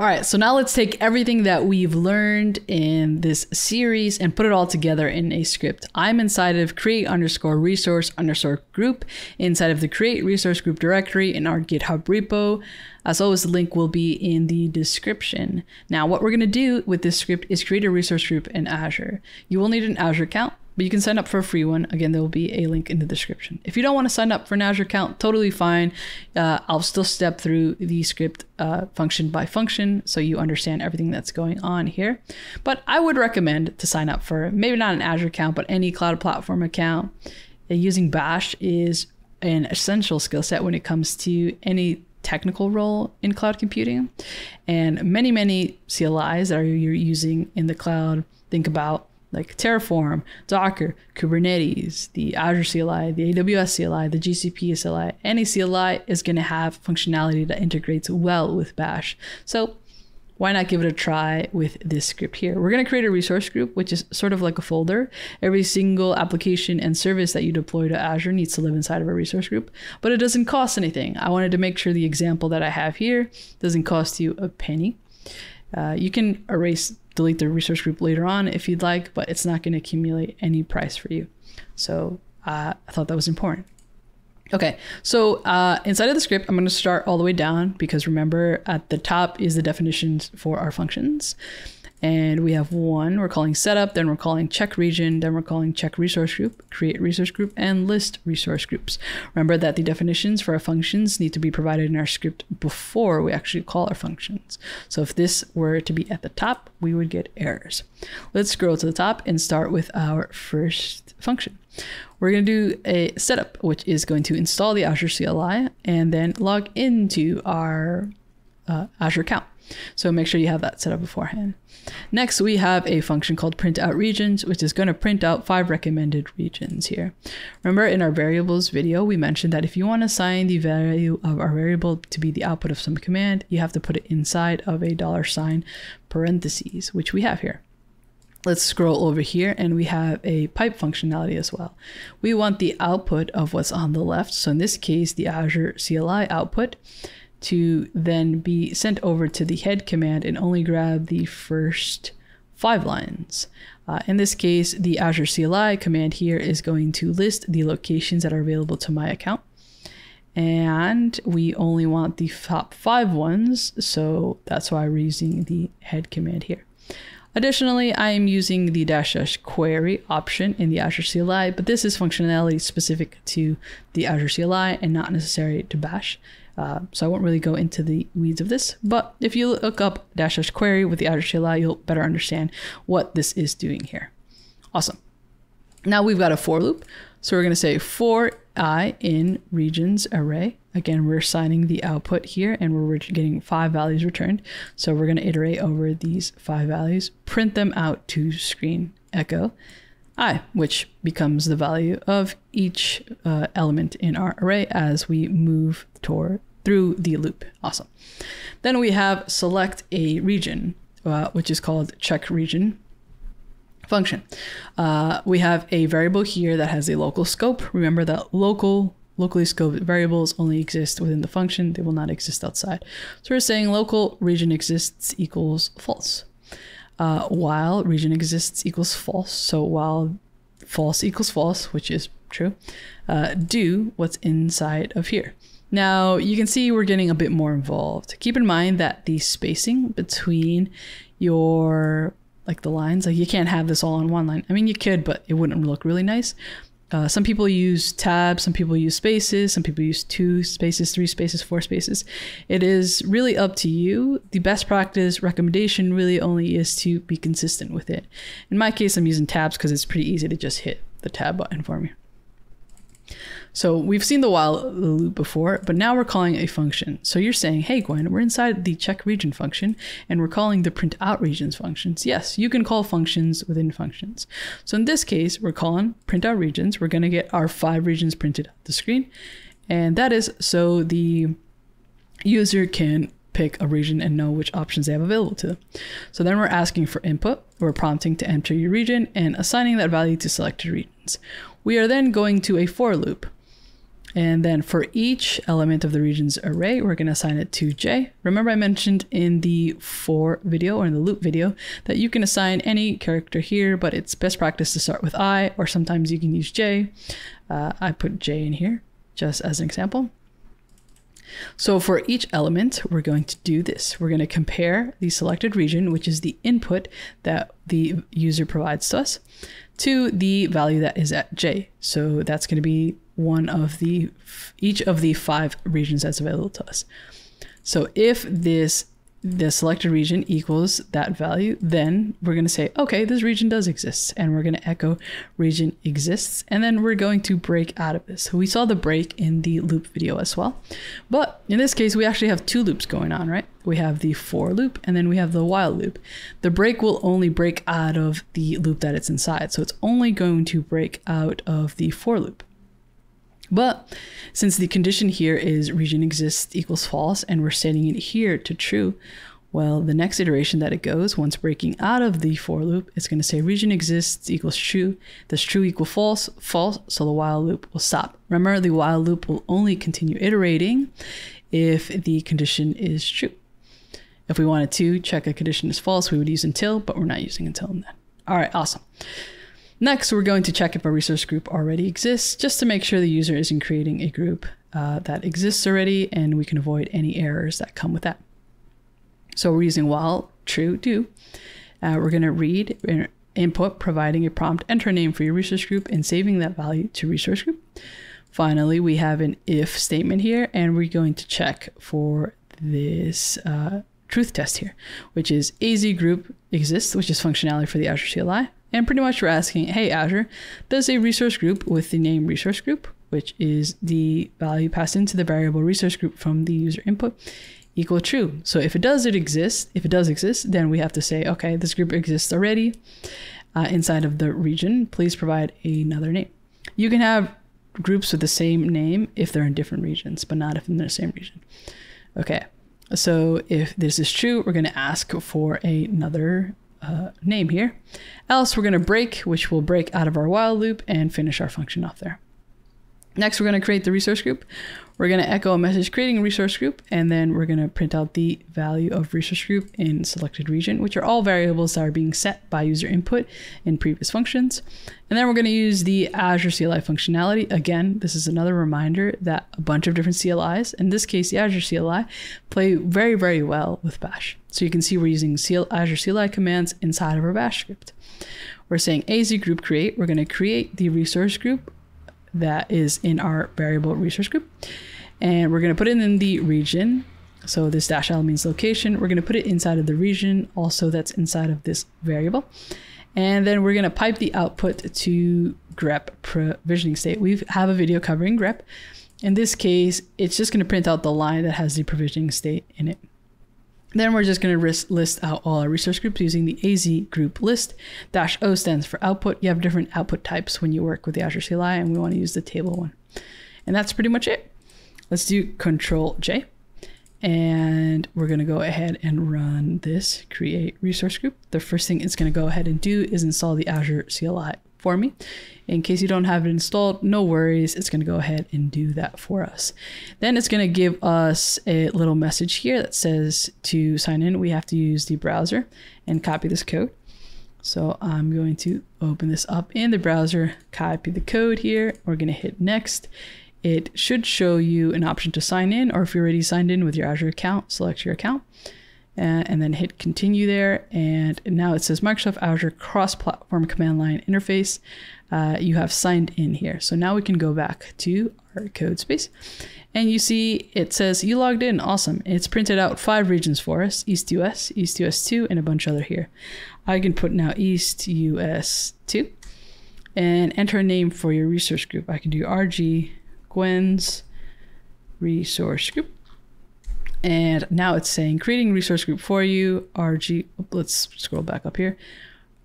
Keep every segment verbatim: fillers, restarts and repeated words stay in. All right, so now let's take everything that we've learned in this series and put it all together in a script. I'm inside of create underscore resource underscore group, inside of the create resource group directory in our GitHub repo. As always, the link will be in the description. Now, what we're gonna do with this script is create a resource group in Azure. You will need an Azure account, but you can sign up for a free one. Again, there will be a link in the description. If you don't want to sign up for an Azure account, totally fine. Uh, I'll still step through the script uh, function by function so you understand everything that's going on here. But I would recommend to sign up for maybe not an Azure account, but any cloud platform account. Uh, using Bash is an essential skill set when it comes to any technical role in cloud computing. And many, many C L Is that you're using in the cloud, think about like Terraform, Docker, Kubernetes, the Azure C L I, the A W S C L I, the G C P C L I. Any C L I is going to have functionality that integrates well with Bash. So why not give it a try with this script here? We're going to create a resource group, which is sort of like a folder. Every single application and service that you deploy to Azure needs to live inside of a resource group, but it doesn't cost anything. I wanted to make sure the example that I have here doesn't cost you a penny. Uh, you can erase, delete the resource group later on if you'd like, but it's not going to accumulate any price for you. So uh, I thought that was important. Okay, so uh, inside of the script, I'm going to start all the way down because remember at the top is the definitions for our functions. And we have one, we're calling setup, then we're calling check region, then we're calling check resource group, create resource group, and list resource groups. Remember that the definitions for our functions need to be provided in our script before we actually call our functions. So if this were to be at the top, we would get errors. Let's scroll to the top and start with our first function. We're going to do a setup, which is going to install the Azure C L I and then log into our uh, Azure account. So make sure you have that set up beforehand. Next, we have a function called print out regions, which is going to print out five recommended regions here. Remember in our variables video, we mentioned that if you want to assign the value of our variable to be the output of some command, you have to put it inside of a dollar sign parentheses, which we have here. Let's scroll over here and we have a pipe functionality as well. We want the output of what's on the left. So in this case, the Azure C L I output to then be sent over to the head command and only grab the first five lines. Uh, in this case, the Azure C L I command here is going to list the locations that are available to my account. And we only want the top five ones, so that's why we're using the head command here. Additionally, I am using the dash dash query option in the Azure C L I, but this is functionality specific to the Azure C L I and not necessary to Bash. Uh, so I won't really go into the weeds of this, but if you look up dash dash query with the Azure C L I, you'll better understand what this is doing here. Awesome. Now we've got a for loop. So we're going to say for I in regions array. Again, we're assigning the output here and we're getting five values returned. So we're going to iterate over these five values, print them out to screen echo I, which becomes the value of each uh, element in our array as we move toward through the loop. Awesome. Then we have select a region, uh, which is called check region function. Uh, we have a variable here that has a local scope. Remember that local locally scoped variables only exist within the function. They will not exist outside. So we're saying local region exists equals false. Uh, while region exists equals false. So while false equals false, which is true, uh, do what's inside of here. Now you can see we're getting a bit more involved. Keep in mind that the spacing between your like the lines, like you can't have this all on one line. I mean, you could, but it wouldn't look really nice. Uh, some people use tabs, some people use spaces, some people use two spaces, three spaces, four spaces. It is really up to you. The best practice recommendation really only is to be consistent with it. In my case, I'm using tabs because it's pretty easy to just hit the tab button for me. So we've seen the while loop before, but now we're calling a function. So you're saying, hey, Gwen, we're inside the check region function and we're calling the print out regions functions. Yes, you can call functions within functions. So in this case, we're calling print out regions. We're going to get our five regions printed on the screen. And that is so the user can pick a region and know which options they have available to them. So then we're asking for input. We're prompting to enter your region and assigning that value to selected regions. We are then going to a for loop. And then for each element of the regions array, we're going to assign it to J. Remember I mentioned in the for video or in the loop video that you can assign any character here, but it's best practice to start with I, or sometimes you can use J. Uh, I put J in here just as an example. So for each element, we're going to do this. We're going to compare the selected region, which is the input that the user provides to us, to the value that is at J. So that's going to be one of the each of the five regions that's available to us. So if this the selected region equals that value, then we're going to say, okay, this region does exist, and we're going to echo region exists, and then we're going to break out of this. We saw the break in the loop video as well, but in this case we actually have two loops going on, right? We have the for loop and then we have the while loop. The break will only break out of the loop that it's inside, so it's only going to break out of the for loop. But since the condition here is region exists equals false, and we're setting it here to true, well, the next iteration that it goes, once breaking out of the for loop, it's going to say region exists equals true. Does true equal false? False. So the while loop will stop. Remember, the while loop will only continue iterating if the condition is true. If we wanted to check a condition is false, we would use until, but we're not using until in that. All right, awesome. Next, we're going to check if a resource group already exists, just to make sure the user isn't creating a group uh, that exists already, and we can avoid any errors that come with that. So we're using while true do. Uh, we're going to read input, providing a prompt, enter a name for your resource group, and saving that value to resource group. Finally, we have an if statement here, and we're going to check for this uh, truth test here, which is A Z group exists, which is functionality for the Azure C L I. And pretty much we're asking, hey, Azure, does a resource group with the name resource group, which is the value passed into the variable resource group from the user input, equal true? So if it does, it exists. If it does exist, then we have to say, okay, this group exists already uh, inside of the region. Please provide another name. You can have groups with the same name if they're in different regions, but not if they're in the same region. Okay, so if this is true, we're going to ask for another Uh, name here. Else, we're going to break, which will break out of our while loop and finish our function off there. Next, we're going to create the resource group. We're going to echo a message creating a resource group, and then we're going to print out the value of resource group in selected region, which are all variables that are being set by user input in previous functions. And then we're going to use the Azure C L I functionality. Again, this is another reminder that a bunch of different C L Is, in this case, the Azure C L I, play very, very well with Bash. So you can see we're using Azure C L I commands inside of our Bash script. We're saying A Z group create. We're going to create the resource group that is in our variable resource group, and we're going to put it in the region. So this dash L means location. We're going to put it inside of the region also that's inside of this variable, and then we're going to pipe the output to grep provisioning state. We have a video covering grep. In this case, it's just going to print out the line that has the provisioning state in it. Then we're just going to list out all our resource groups using the A Z group list. Dash O stands for output. You have different output types when you work with the Azure C L I, and we want to use the table one. And that's pretty much it. Let's do Control J, and we're going to go ahead and run this create resource group. The first thing it's going to go ahead and do is install the Azure C L I for me. In case you don't have it installed, no worries, it's going to go ahead and do that for us. Then it's going to give us a little message here that says to sign in, we have to use the browser and copy this code. So I'm going to open this up in the browser, copy the code here. We're going to hit next. It should show you an option to sign in, or if you're already signed in with your Azure account, select your account. And then hit continue there. And now it says Microsoft Azure cross-platform command line interface. Uh, you have signed in here. So now we can go back to our code space, and you see it says you logged in. Awesome. It's printed out five regions for us: East U S, East U S two, and a bunch other here. I can put now East U S two, and enter a name for your resource group. I can do R G Gwen's resource group. And now it's saying creating resource group for you, R G, let's scroll back up here.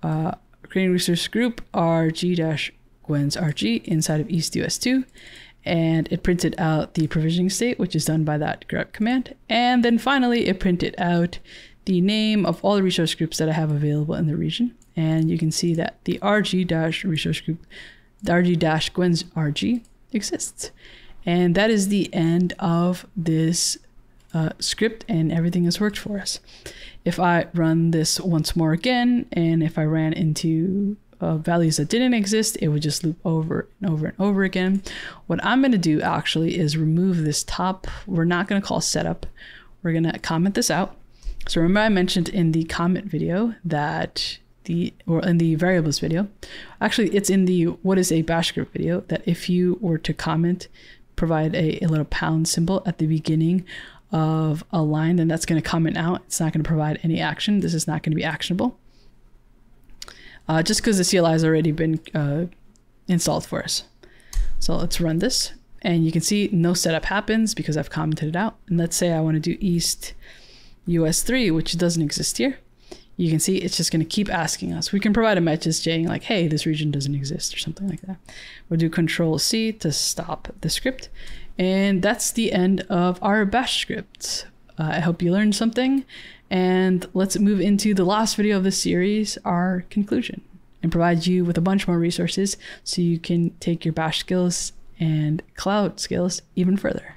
Uh, creating resource group, R G-Gwen's R G inside of East U S two. And it printed out the provisioning state, which is done by that grep command. And then finally, it printed out the name of all the resource groups that I have available in the region. And you can see that the R G-resource group, R G-Gwen's R G exists. And that is the end of this uh, script, and everything has worked for us. If I run this once more again, and if I ran into uh, values that didn't exist, it would just loop over and over and over again. What I'm gonna do actually is remove this top. We're not gonna call setup. We're gonna comment this out. So remember I mentioned in the comment video that the, or in the variables video, actually it's in the what is a bash script video, that if you were to comment, provide a, a little pound symbol at the beginning of a line, then that's going to comment out. It's not going to provide any action. This is not going to be actionable. Uh, just because the C L I has already been uh, installed for us. So let's run this. And you can see no setup happens because I've commented it out. And let's say I want to do East U S three, which doesn't exist here. You can see it's just going to keep asking us. We can provide a message saying like, hey, this region doesn't exist or something like that. We'll do control C to stop the script. And that's the end of our bash script. Uh, I hope you learned something, and let's move into the last video of this series, our conclusion, and provide you with a bunch more resources so you can take your bash skills and cloud skills even further.